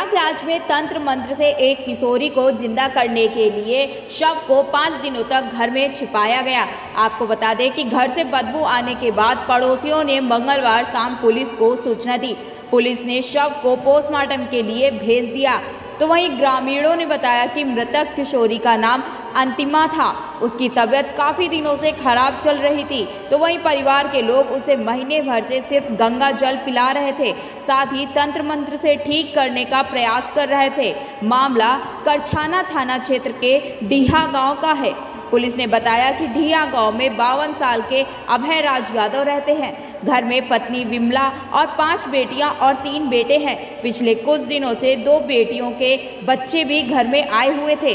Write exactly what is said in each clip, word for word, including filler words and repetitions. प्रयागराज में तंत्र मंत्र से एक किशोरी को जिंदा करने के लिए शव को पाँच दिनों तक घर में छिपाया गया। आपको बता दें कि घर से बदबू आने के बाद पड़ोसियों ने मंगलवार शाम पुलिस को सूचना दी। पुलिस ने शव को पोस्टमार्टम के लिए भेज दिया। तो वहीं ग्रामीणों ने बताया कि मृतक किशोरी का नाम अंतिमा था। उसकी तबीयत काफ़ी दिनों से खराब चल रही थी। तो वहीं परिवार के लोग उसे महीने भर से सिर्फ गंगा जल पिला रहे थे, साथ ही तंत्र मंत्र से ठीक करने का प्रयास कर रहे थे। मामला करछाना थाना क्षेत्र के डीहा गांव का है। पुलिस ने बताया कि डीहा गांव में बावन साल के अभय राज यादव रहते हैं। घर में पत्नी विमला और पांच बेटियां और तीन बेटे हैं। पिछले कुछ दिनों से दो बेटियों के बच्चे भी घर में आए हुए थे।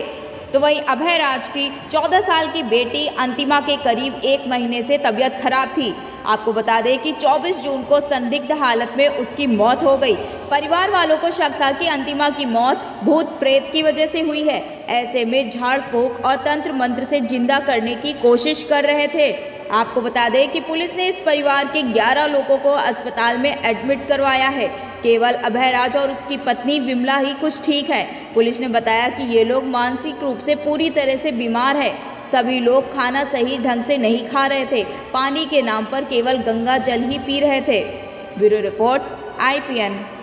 तो वहीं अभय राज की चौदह साल की बेटी अंतिमा के करीब एक महीने से तबीयत खराब थी। आपको बता दें कि चौबीस जून को संदिग्ध हालत में उसकी मौत हो गई। परिवार वालों को शक था कि अंतिमा की मौत भूत प्रेत की वजह से हुई है। ऐसे में झाड़ फूंक और तंत्र मंत्र से जिंदा करने की कोशिश कर रहे थे। आपको बता दें कि पुलिस ने इस परिवार के ग्यारह लोगों को अस्पताल में एडमिट करवाया है। केवल अभय राज और उसकी पत्नी विमला ही कुछ ठीक है। पुलिस ने बताया कि ये लोग मानसिक रूप से पूरी तरह से बीमार है। सभी लोग खाना सही ढंग से नहीं खा रहे थे, पानी के नाम पर केवल गंगा जल ही पी रहे थे। Bureau report I P N.